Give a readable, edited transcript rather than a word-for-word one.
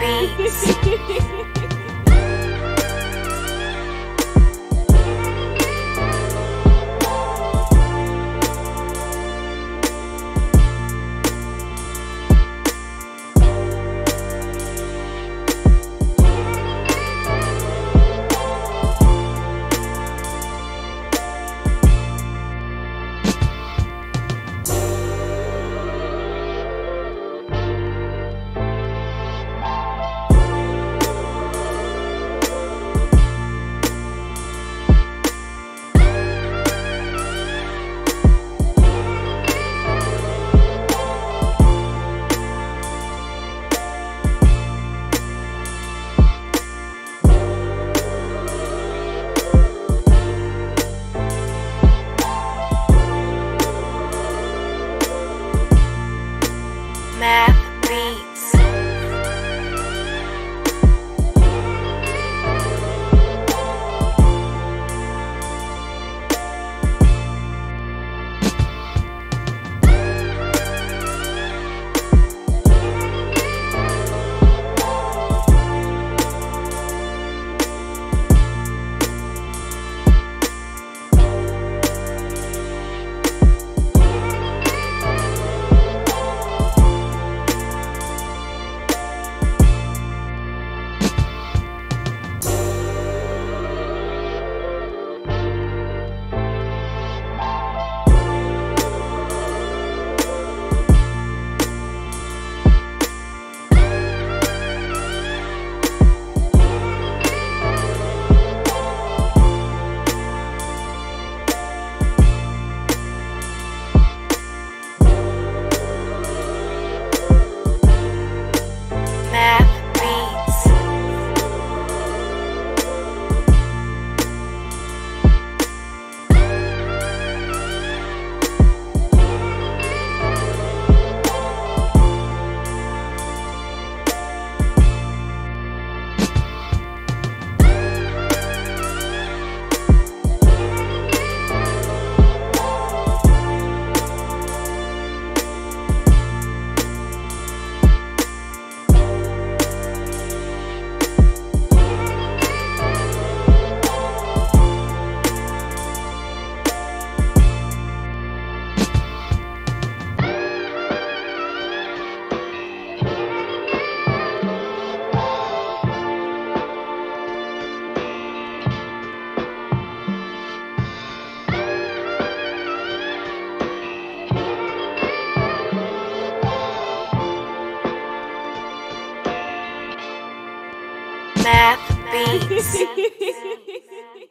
Beats. Matth Beats. Matth Beats.